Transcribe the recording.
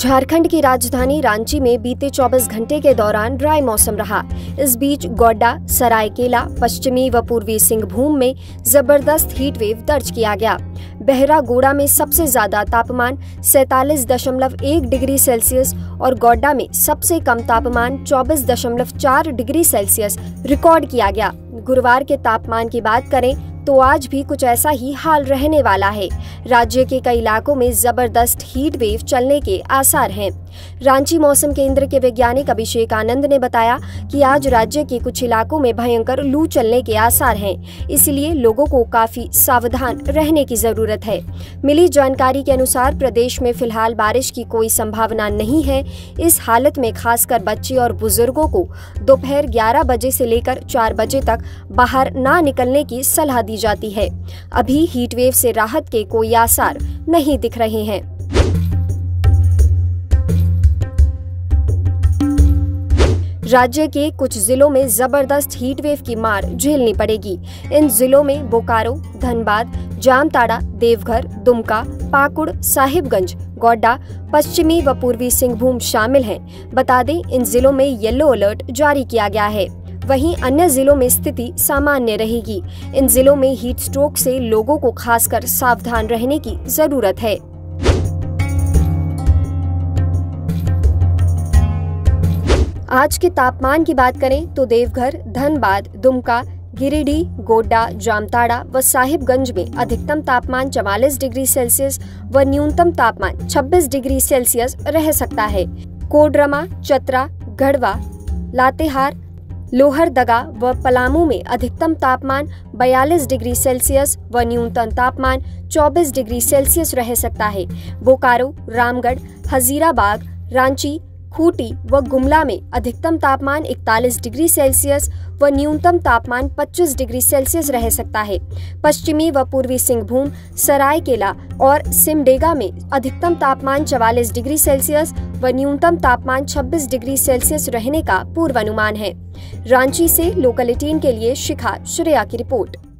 झारखंड की राजधानी रांची में बीते 24 घंटे के दौरान ड्राई मौसम रहा। इस बीच गोड्डा, सरायकेला, पश्चिमी व पूर्वी सिंहभूम में जबरदस्त हीटवेव दर्ज किया गया। बहरागोड़ा में सबसे ज्यादा तापमान 47.1 डिग्री सेल्सियस और गोड्डा में सबसे कम तापमान 24.4 डिग्री सेल्सियस रिकॉर्ड किया गया। गुरुवार के तापमान की बात करें तो आज भी कुछ ऐसा ही हाल रहने वाला है। राज्य के कई इलाकों में जबरदस्त हीट वेव चलने के आसार हैं। रांची मौसम केंद्र के वैज्ञानिक अभिषेक आनंद ने बताया कि आज राज्य के कुछ इलाकों में भयंकर लू चलने के आसार हैं, इसलिए लोगों को काफी सावधान रहने की जरूरत है। मिली जानकारी के अनुसार प्रदेश में फिलहाल बारिश की कोई संभावना नहीं है। इस हालत में खासकर बच्चे और बुजुर्गों को दोपहर 11 बजे से लेकर 4 बजे तक बाहर ना निकलने की सलाह दी जाती है। अभी हीटवेव से राहत के कोई आसार नहीं दिख रहे हैं। राज्य के कुछ जिलों में जबरदस्त हीटवेव की मार झेलनी पड़ेगी। इन जिलों में बोकारो, धनबाद, जामताड़ा, देवघर, दुमका, पाकुड़, साहिबगंज, गोड्डा, पश्चिमी व पूर्वी सिंहभूम शामिल हैं। बता दें, इन जिलों में येलो अलर्ट जारी किया गया है। वहीं अन्य जिलों में स्थिति सामान्य रहेगी। इन जिलों में हीट स्ट्रोक से लोगों को खासकर सावधान रहने की जरूरत है। आज के तापमान की बात करें तो देवघर, धनबाद, दुमका, गिरिडीह, गोड्डा, जामताड़ा व साहिबगंज में अधिकतम तापमान 44 डिग्री सेल्सियस व न्यूनतम तापमान 26 डिग्री सेल्सियस रह सकता है। कोडरमा, चतरा, गढ़वा, लातेहार, लोहरदगा व पलामू में अधिकतम तापमान 42 डिग्री सेल्सियस व न्यूनतम तापमान 24 डिग्री सेल्सियस रह सकता है। बोकारो, रामगढ़, हजीराबाग, रांची, खूंटी व गुमला में अधिकतम तापमान 41 डिग्री सेल्सियस व न्यूनतम तापमान 25 डिग्री सेल्सियस रह सकता है। पश्चिमी व पूर्वी सिंहभूम, सरायकेला और सिमडेगा में अधिकतम तापमान 44 डिग्री सेल्सियस व न्यूनतम तापमान 26 डिग्री सेल्सियस रहने का पूर्वानुमान है। रांची से लोकल 18 के लिए शिखा श्रेया की रिपोर्ट।